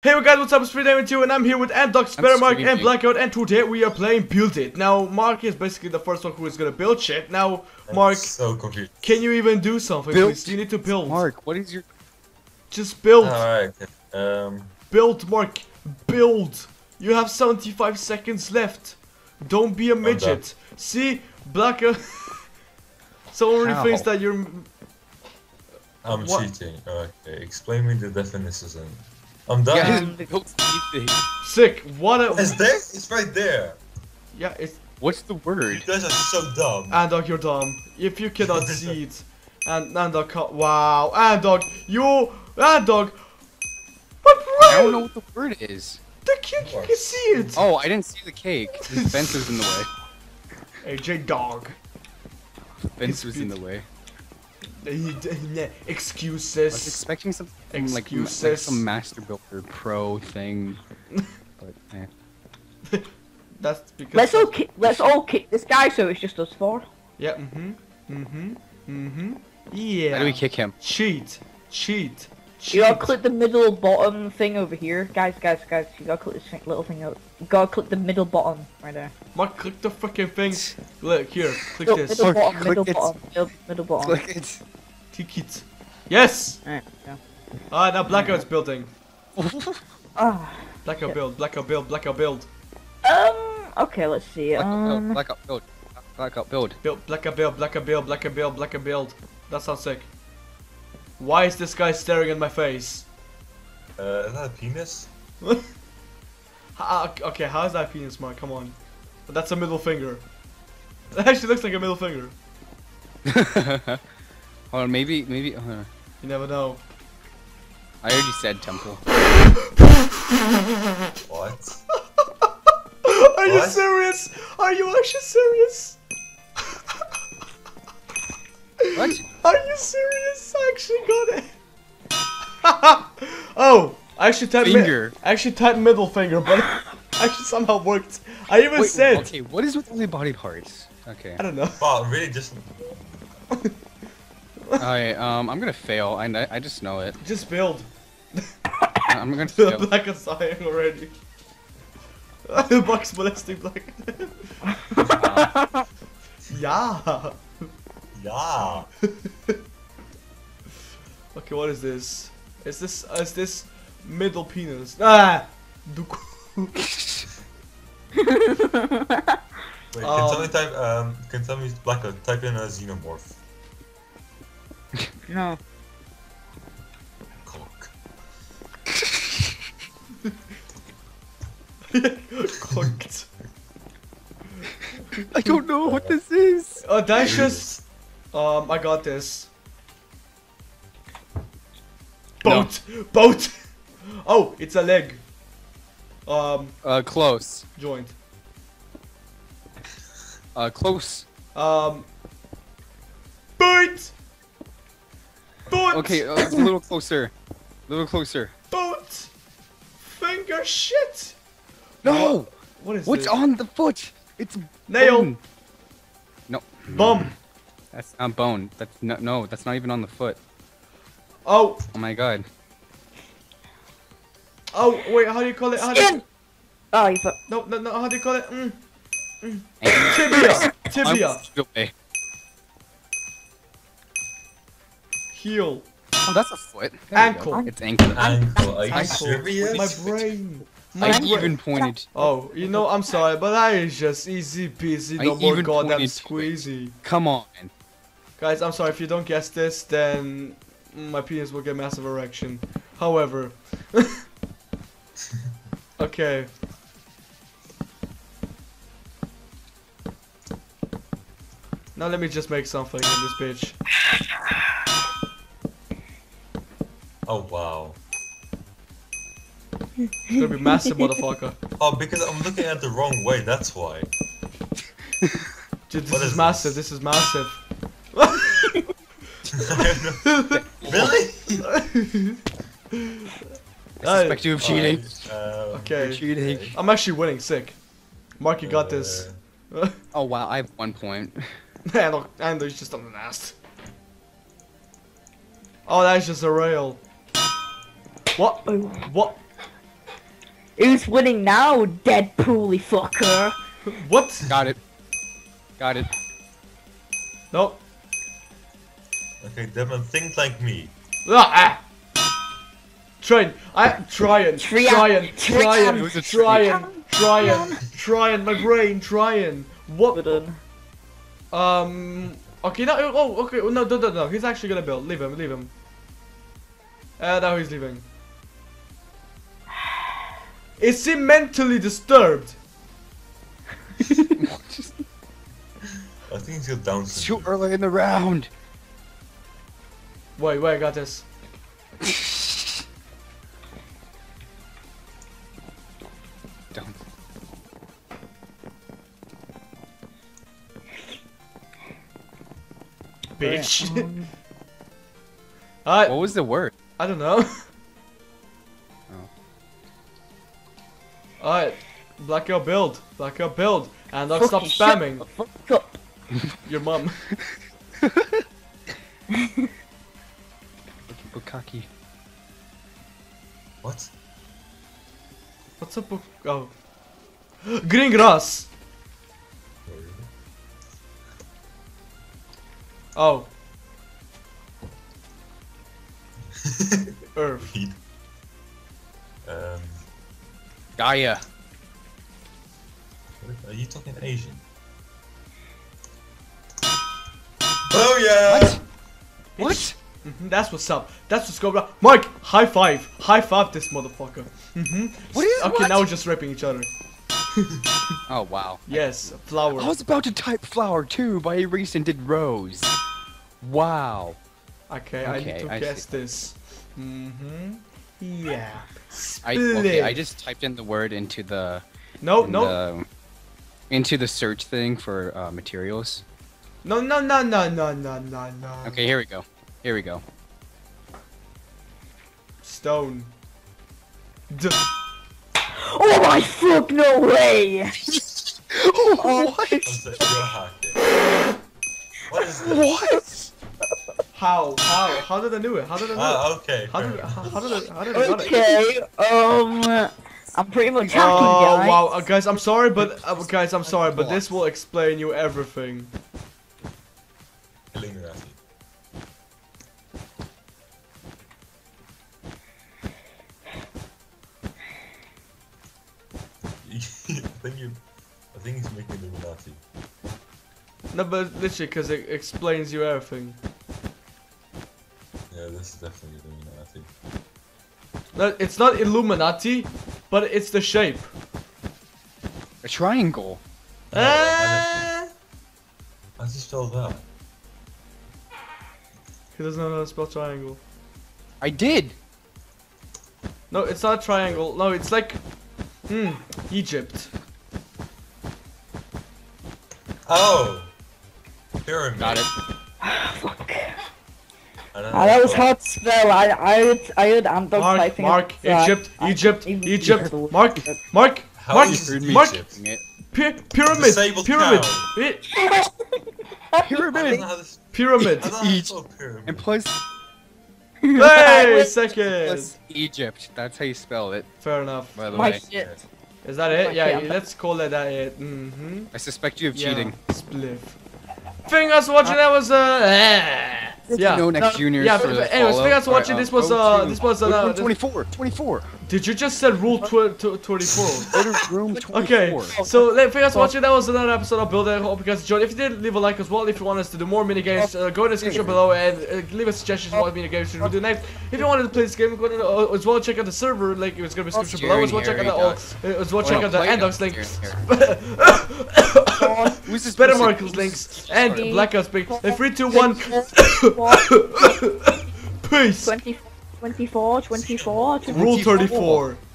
Hey guys, what's up? It's FreeDamage2 and I'm here with AntDog, Spettermark and Blackout, and today we are playing Build It. Now, Mark is basically the first one who is gonna build shit. Now, Mark, so confused. Can you even do something? Build. Please? You need to build. Mark, what is your... Just build. Alright, build, Mark. Build. You have 75 seconds left. Don't be a midget. See? Blackout... Someone already thinks that you're... I'm cheating. Okay, explain me the definitions and... I'm done. Yeah, sick. What a. Is there? It's right there. Yeah. It's. What's the word? You guys are so dumb. AntDog, you're dumb. If you cannot see it, and AntDog, wow, AntDog, you, AntDog. What? I don't know what the word is. The cake. You can see it. Oh, I didn't see the cake. The fence was in the way. AJ dog. The fence was in the way. Excuses. I was expecting something like some master builder pro thing, but eh. That's because let's all kick this guy so it's just us four. Yeah. Yeah. How do we kick him? Cheat. You gotta click the middle bottom thing over here, guys. You gotta click this little thing out. You gotta click the middle bottom right there. Mark, click the fucking thing. Look here, click this. Middle bottom, middle bottom. Click it. Click it. Yes. Alright. Yeah. Ah, now Blackout's building. Blackout build. Blackout build. Okay, let's see. Blackout build. That sounds sick. Why is this guy staring at my face? Is that a penis? Okay, how is that a penis, Mark? Come on. That's a middle finger. It actually looks like a middle finger. Or maybe... You never know. I already said temple. What? Are you serious? Are you actually serious? What? Are you serious? I actually got it. Oh, I actually typed finger. I actually typed middle finger, but it actually somehow worked. I even said. Okay, what is with only body parts? Okay. I don't know. Wow, really just. Alright, I'm gonna fail. I just know it. Just build. I'm gonna fail. Black is sighing already. The box molesting Black. Yeah. Yeah. Okay, what is this? Is this middle penis? Ah. Wait, can somebody Blackout type in a xenomorph? No. Cock. Cocked. I don't know what this is. Oh, that's just. I got this. Boat! No. Boat! Oh, it's a leg. Close. Joint. Close. Boat! Boat! Okay, it's a little closer. A little closer. Boat! Finger shit! No! What is What's this? On the foot? It's nail! Bone. No. Bum! That's not bone. That's no, that's not even on the foot. Oh! Oh my god. Oh, wait, how do you call it? Skin! Oh, you put... No, how do you call it? Tibia! Heel. Oh, that's a foot. There ankle. It's ankle. Ankle. Are you serious? My brain even pointed. Oh, you know, I'm sorry, but that is just easy peasy. No more goddamn squeezy. Come on. Guys, I'm sorry, if you don't guess this, then my penis will get massive erection. However. Okay. Now let me just make something in this bitch. Oh wow. It's gonna be massive, motherfucker. Oh, because I'm looking at the wrong way, that's why. Dude, this is massive. Really? I suspect you of cheating. Okay. Cheating. I'm actually winning, sick. Mark, you got this. Oh wow, I have 1 point. And there's just on the nest. Oh, that's just a rail. What? What? Who's winning now, Deadpool-y fucker? What? Got it. Got it. No. Okay, Demon, think like me. Ah! Try and try and try and try and try and try and try and my brain try and what? Okay, no. Oh, okay. No. He's actually gonna build. Leave him. Leave him. Now he's leaving. Is he mentally disturbed? I think he's got Down syndrome. It's too early in the round. Wait, I got this. Down. Bitch. What was the word? I don't know. Alright, Blackout build, and I'll stop spamming. Fuck up. Your mum. Bukkake. What? What's a book? Oh. Green grass! Oh. Earth. Gaia. Are you talking Asian? Oh yeah! What? What? Mm-hmm, that's what's up. That's what's going on. Mike, high five. High five this motherfucker. Mm-hmm. What is okay, what? Now we're just ripping each other. Oh wow. Yes, flower. I was about to type flower too, but I erased and did rose. Wow. Okay, I need to guess this. Mm-hmm. Yeah. Okay, I just typed in the word into the into the search thing for materials. No. Okay, here we go. Here we go. Stone. Oh my fuck! No way! Oh, what? What is this? What? How did I do it? How did I do it? Okay. How did I do it? Okay. I'm pretty much hacking, guys. Oh wow, guys, I'm sorry, but this will explain you everything. I think he's making Illuminati. No, but literally, because it explains you everything. Yeah, this is definitely Illuminati. No, it's not Illuminati, but it's the shape. A triangle. How does he spell that? He doesn't know how to spell triangle. I did. No, it's not a triangle. No, it's like, Egypt. Oh! Pyramid. Got it. Fuck. That was hard to spell. I heard AntDog typing. Pyramid. And plus. Hey, second. Plus Egypt. That's how you spell it. Fair enough. By the way. Shit. Is that it? Yeah, let's call it that it. Mm-hmm. I suspect you of cheating. Spliff. Thank you guys for watching. That was Rule 24. Did you just say Rule 24? Room 24. Okay. So thank you guys for watching. That was another episode of Build It. I hope you guys enjoyed. If you did, leave a like as well. If you want us to do more mini games, go in the description below and leave us suggestions what mini games should we do next. If you wanted to play this game, go as well. Check out the server link. It's gonna be description below. As well, check out the AntDog's link. Spettermark's links and Blackout's link. 3, 2, 1. Peace. 24. Rule 34.